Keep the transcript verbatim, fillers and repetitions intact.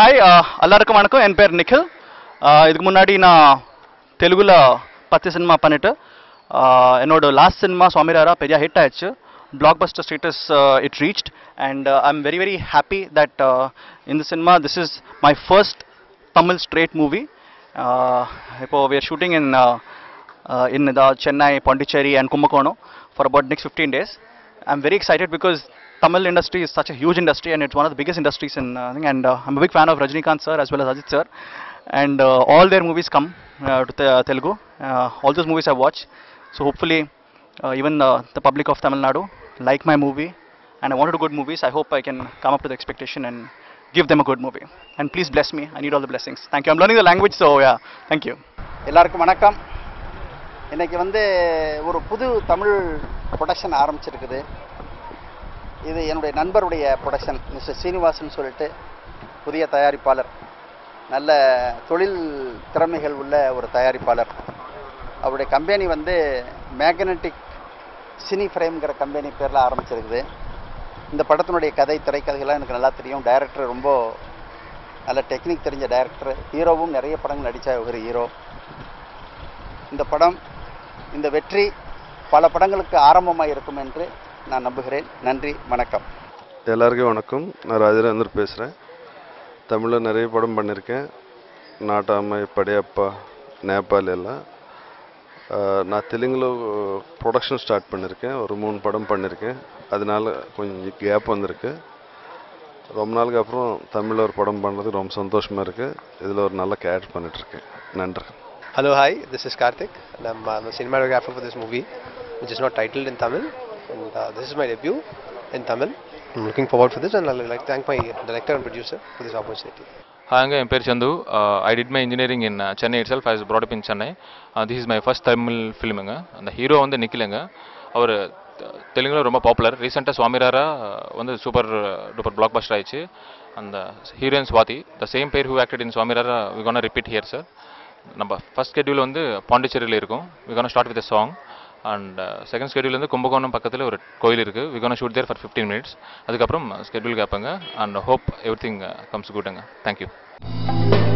Hi, allarku vanakkam. En per Nikhil. Idhukku munnadi na Telugu la Patthya Cinema panitu. Enodu last cinema Swamy Ra Ra periya hit aayichu. Blockbuster status uh, it reached, and uh, I'm very very happy that uh, in the cinema this is my first Tamil straight movie. Uh, we are shooting in uh, uh, in the Chennai, Pondicherry, and Kumbakonam for about next fifteen days. I'm very excited because Tamil industry is such a huge industry, and it's one of the biggest industries in. Uh, and uh, I'm a big fan of Rajinikanth sir as well as Ajit sir, and uh, all their movies come uh, to uh, Telugu. Uh, all those movies I watch, so hopefully. Uh, even uh, the public of Tamil Nadu like my movie, and I wanted good movies. I hope I can come up to the expectation and give them a good movie. And please bless me. I need all the blessings. Thank you. I'm learning the language, so yeah. Thank you. Ellarkum vanakkam. Innaiku vande oru pudhu Tamil production aarambichirukku. Idu enude nanbarudaiya production, Mister Srinivasan solittu pudhiya thayarippalar. Nalla tholil thiramaigal ulla oru thayarippalar. Avude company vande magnetic Cine Frame company பேரில் ஆரம்பிச்சிருக்குது. இந்த படத்தினுடைய கதை திரைக்கதைகள்லாம் எனக்கு நல்லா தெரியும். Director ரொம்ப நல்ல டெக்னிக் தெரிஞ்ச டைரக்டர், ஹீரோவும் நிறைய படங்கள் நடித்த ஒரு ஹீரோ. இந்த படம், இந்த வெற்றி பல படங்களுக்கு ஆரம்பமாக இருக்கும் என்று நான் நம்புகிறேன். நன்றி, வணக்கம். எல்லாருக்கும் வணக்கம். நான் ராஜரேந்தர் பேசுகிறேன். தமிழில் நிறைய படம் பண்ணியிருக்கேன். நாட்டாமை, படையப்பா, நேபாள் எல்லாம். நான் தெலுங்குல ப்ரொடக்ஷன் ஸ்டார்ட் பண்ணியிருக்கேன். ஒரு மூணு படம் பண்ணியிருக்கேன். அதனால கொஞ்சம் கேப் வந்திருக்கு. ரொம்ப நாளுக்கு அப்புறம் தமிழில் ஒரு படம் பண்ணுறதுக்கு ரொம்ப சந்தோஷமாக இருக்குது. இதில் ஒரு நல்ல கேரக்டர் பண்ணிட்டுருக்கேன். நன்றி. Hello hi, this is Karthik. நம்ம cinematographer for this movie which is not titled in Tamil. This is my debut in Tamil. I'm looking forward for this, and I would like thank my director and producer for this opportunity. Hi, I'm Chandoo. Uh, I did my engineering in uh, Chennai itself. I was brought up in Chennai. Uh, this is my first Tamil film. And the hero is Nikhil. Our uh, Telugu is very popular. Recently, Swamy Ra Ra was a super uh, duper blockbuster. And the hero is Swathi. The same pair who acted in Swamy Ra Ra, we're going to repeat here, sir. Our first schedule is Pondicherry. We're going to start with a song. And uh, second schedule is Kumbakonam Pakkathil or Koil. We're going to shoot there for fifteen minutes. That's the schedule. And hope everything uh, comes good. Thank you.